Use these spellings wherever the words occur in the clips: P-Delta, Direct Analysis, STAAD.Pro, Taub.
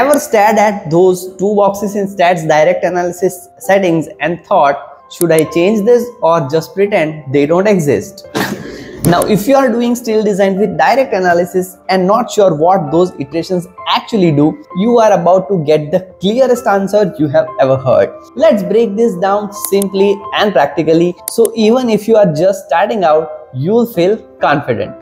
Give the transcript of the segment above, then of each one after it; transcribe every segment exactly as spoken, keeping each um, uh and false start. ever stared at those two boxes in STAAD's direct analysis settings and thought, should I change this or just pretend they don't exist? Now, if you are doing still design with direct analysis and not sure what those iterations actually do, you are about to get the clearest answer you have ever heard. Let's break this down simply and practically, so even if you are just starting out, you'll feel confident.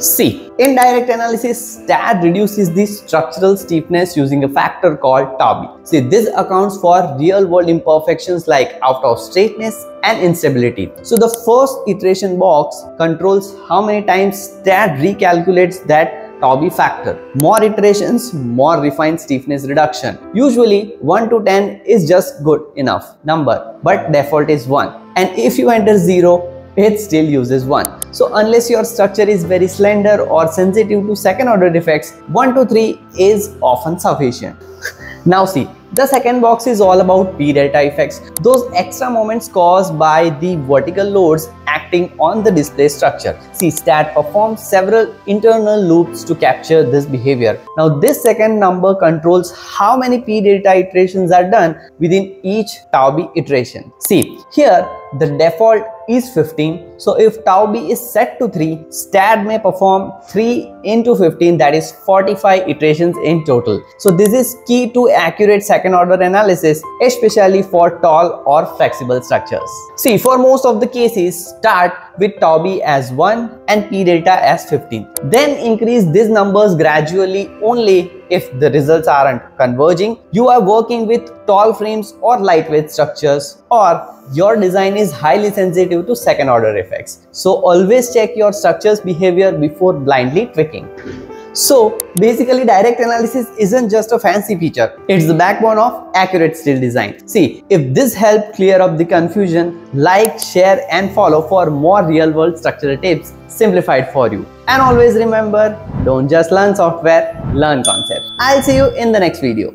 C. In direct analysis, STAAD reduces the structural steepness using a factor called Taub. See, this accounts for real-world imperfections like out-of-straightness and instability. So the first iteration box controls how many times STAAD recalculates that Taub factor. More iterations, more refined steepness reduction. Usually, one to ten is just good enough number, but default is one. And if you enter zero, it still uses one. So unless your structure is very slender or sensitive to second order defects, one to three is often sufficient. Now see, the second box is all about P-Delta effects, those extra moments caused by the vertical loads acting on the display structure. See, STAAD performs several internal loops to capture this behavior. Now this second number controls how many P-Delta iterations are done within each Taub iteration. See, here the default is fifteen, so if Taub is set to three, STAAD may perform three into fifteen, that is forty-five iterations in total. So this is key to accurate second order analysis, especially for tall or flexible structures. See, for most of the cases, start with Taub as one and P-Delta as fifteen. Then increase these numbers gradually only if the results aren't converging, you are working with tall frames or lightweight structures, or your design is highly sensitive to second order effects. So always check your structure's behavior before blindly tweaking. So basically, direct analysis isn't just a fancy feature, it's the backbone of accurate still design. See, if this helped clear up the confusion, like, share and follow for more real world structural tips simplified for you. And always remember, don't just learn software, learn concepts. I'll see you in the next video.